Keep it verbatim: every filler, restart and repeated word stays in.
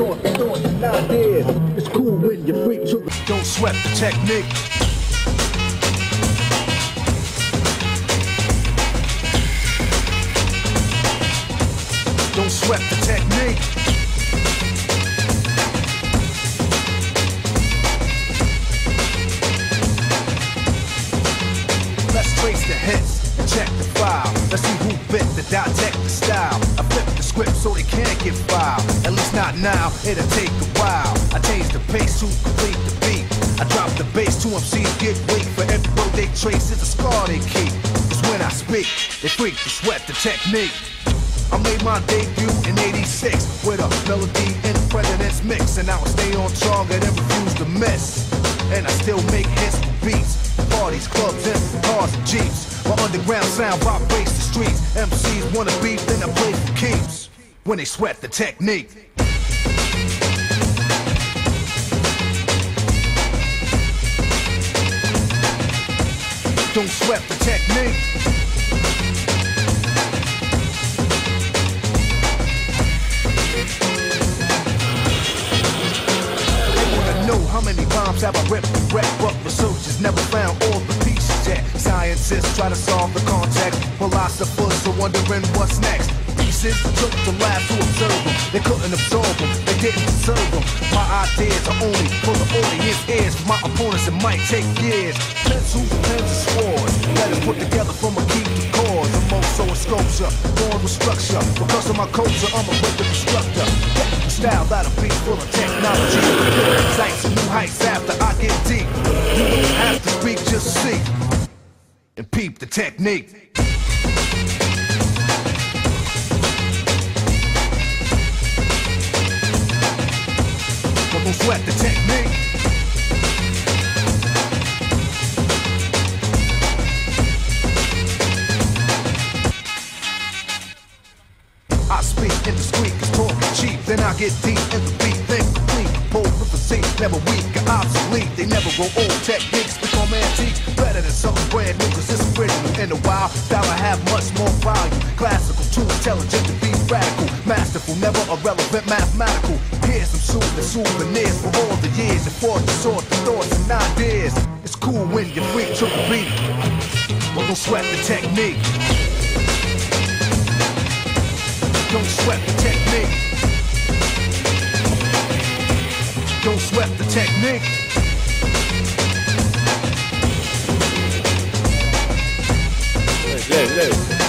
thought, thought, not dead. It's cool when you break to the Don't Sweat the Technique. Don't sweat the technique. Let's trace the hits and check the file. Let's see who bit the dissect the style. I flip the script so they can't get filed. At least not now, it'll take a while. I change the pace to complete the beat. I drop the bass to M Cs get weak. For every road they trace is a scar they keep. 'Cause when I speak, they freak to sweat the technique. I made my debut in eighty-six with a melody in the president's mix, and I will stay on target and refuse to miss. And I still make hits for beats, parties, clubs, and cars and jeeps. My underground sound vibrates the streets. M Cs wanna beat, then I play for keeps when they sweat the technique. Don't sweat the technique. How many bombs have I ripped and wrecked? But researchers never found all the pieces yet. Scientists try to solve the context. Philosophers are wondering what's next. Pieces took the lab to observe them. They couldn't absorb them, they didn't deserve them. My ideas are only for the audience ears. For my opponents it might take years. Pencils, pens, and swords. Letters put together from a key to chords. I'm also a sculpture, born with structure. Because of my culture, I'm a rhythm instructor. Style that a beat full of technology. Sights and new heights after I get deep. You don't have to speak, just see and peep the technique. But don't sweat the technique. I speak indiscreet, 'cause talking cheap. Then I get deep in the beat, think complete. Bold with the seat, never weak or obsolete. They never grow old, techniques become antiques. Better than something brand new, 'cause it's original. In a while, style I have much more value. Classical, too intelligent to be radical. Masterful, never irrelevant, mathematical. Here's some soothing souvenirs for all the years. And for the sort of thoughts and ideas. It's cool when you freak to the beat. But don't sweat the technique. Don't sweat the technique. Don't sweat the technique. Hey, hey, hey.